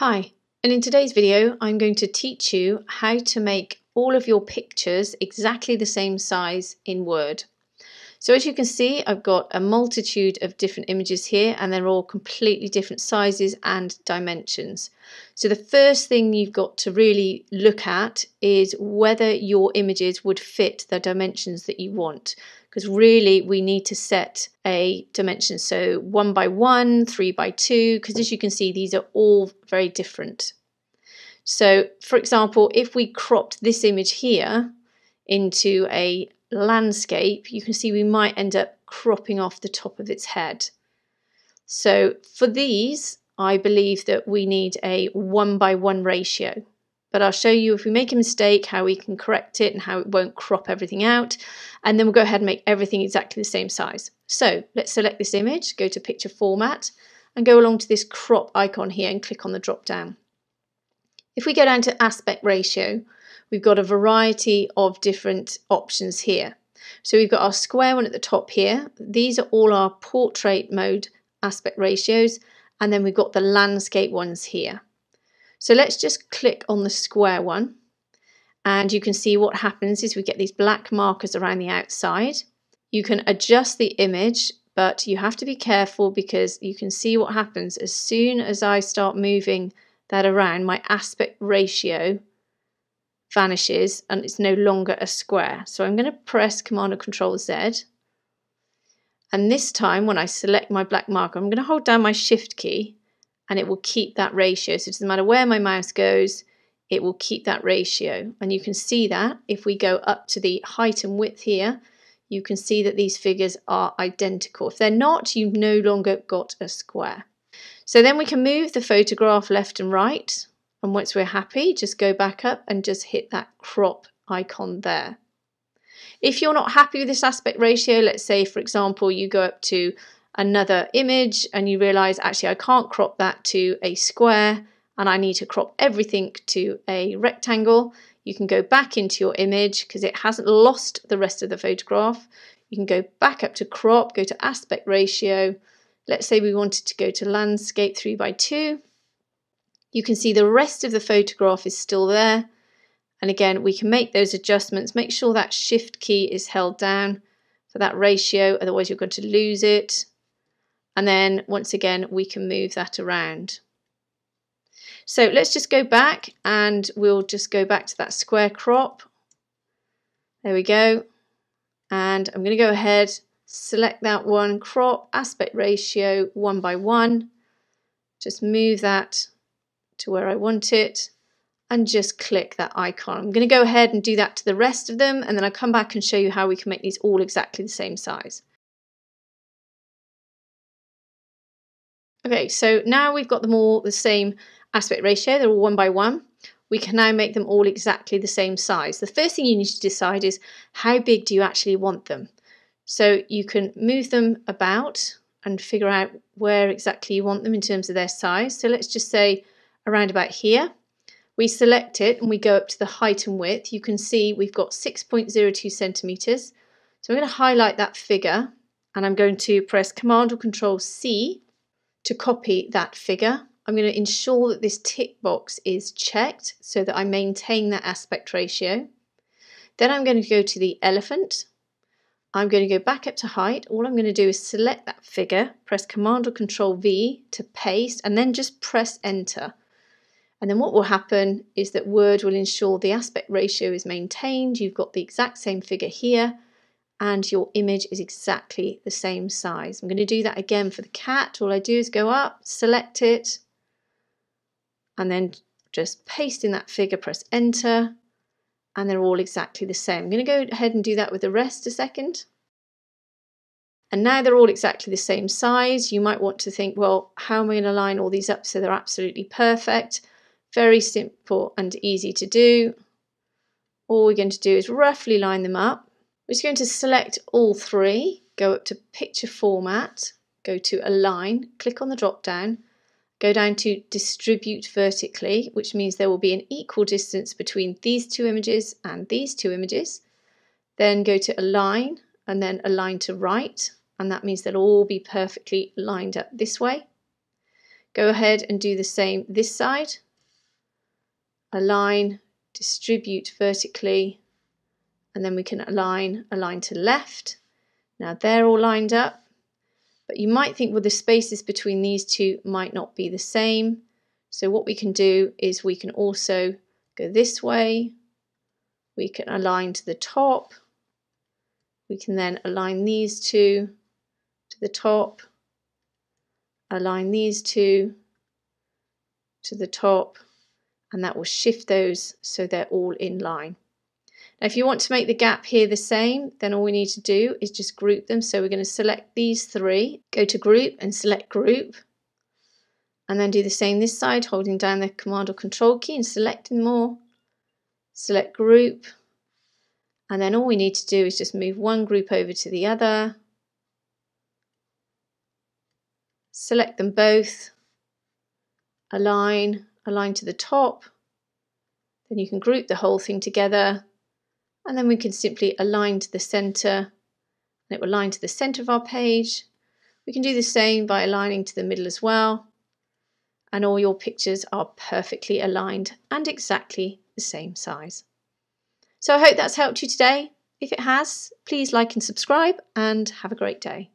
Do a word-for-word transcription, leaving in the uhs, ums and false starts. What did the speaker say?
Hi, and in today's video I'm going to teach you how to make all of your pictures exactly the same size in Word. So as you can see, I've got a multitude of different images here and they're all completely different sizes and dimensions. So the first thing you've got to really look at is whether your images would fit the dimensions that you want, because really we need to set a dimension. So one by one, three by two, because as you can see, these are all very different. So for example, if we cropped this image here into a landscape, you can see we might end up cropping off the top of its head. So for these, I believe that we need a one by one ratio. But I'll show you if we make a mistake how we can correct it and how it won't crop everything out, and then we'll go ahead and make everything exactly the same size. So let's select this image, go to picture format and go along to this crop icon here and click on the drop down. If we go down to aspect ratio, we've got a variety of different options here. So we've got our square one at the top here. These are all our portrait mode aspect ratios, and then we've got the landscape ones here. So let's just click on the square one and you can see what happens is we get these black markers around the outside. You can adjust the image, but you have to be careful because you can see what happens as soon as I start moving that around, my aspect ratio vanishes and it's no longer a square. So I'm going to press Command and Control Z, and this time when I select my black marker, I'm going to hold down my Shift key and it will keep that ratio. So it doesn't matter where my mouse goes, it will keep that ratio. And you can see that if we go up to the height and width here, you can see that these figures are identical. If they're not, you've no longer got a square. So then we can move the photograph left and right, and once we're happy, just go back up and just hit that crop icon there. If you're not happy with this aspect ratio, let's say for example you go up to another image and you realize actually I can't crop that to a square and I need to crop everything to a rectangle, you can go back into your image because it hasn't lost the rest of the photograph. You can go back up to crop, go to aspect ratio. Let's say we wanted to go to landscape three by two. You can see the rest of the photograph is still there, and again we can make those adjustments. Make sure that Shift key is held down for that ratio, otherwise you're going to lose it, and then once again we can move that around. So let's just go back and we'll just go back to that square crop. There we go, and I'm going to go ahead, select that one, crop, aspect ratio one by one, just move that to where I want it and just click that icon. I'm going to go ahead and do that to the rest of them and then I'll come back and show you how we can make these all exactly the same size. Okay, so now we've got them all the same aspect ratio, they're all one by one. We can now make them all exactly the same size. The first thing you need to decide is how big do you actually want them? So you can move them about and figure out where exactly you want them in terms of their size. So let's just say around about here. We select it and we go up to the height and width. You can see we've got six point zero two centimeters. So I'm going to highlight that figure and I'm going to press Command or Control C to copy that figure. I'm going to ensure that this tick box is checked so that I maintain that aspect ratio. Then I'm going to go to the elephant. I'm going to go back up to height. All I'm going to do is select that figure, press Command or Control V to paste, and then just press Enter. And then what will happen is that Word will ensure the aspect ratio is maintained. You've got the exact same figure here and your image is exactly the same size. I'm going to do that again for the cat. All I do is go up, select it, and then just paste in that figure, press Enter, and they're all exactly the same. I'm going to go ahead and do that with the rest a second. And now they're all exactly the same size. You might want to think, well, how am I going to line all these up so they're absolutely perfect? Very simple and easy to do. All we're going to do is roughly line them up. We're just going to select all three, go up to picture format, go to align, click on the drop down, go down to distribute vertically, which means there will be an equal distance between these two images and these two images. Then go to align and then align to right, and that means they'll all be perfectly lined up this way. Go ahead and do the same this side. Align, distribute vertically, and then we can align, align to left. Now they're all lined up, but you might think, well, the spaces between these two might not be the same. So what we can do is we can also go this way. We can align to the top. We can then align these two to the top, align these two to the top, and that will shift those so they're all in line. Now if you want to make the gap here the same, then all we need to do is just group them. So we're going to select these three, go to group and select group, and then do the same this side, holding down the command or control key and selecting more, select group. And then all we need to do is just move one group over to the other, select them both, align, align to the top, then you can group the whole thing together, and then we can simply align to the center, and it will align to the center of our page. We can do the same by aligning to the middle as well, and all your pictures are perfectly aligned and exactly the same size. So I hope that's helped you today. If it has, please like and subscribe, and have a great day.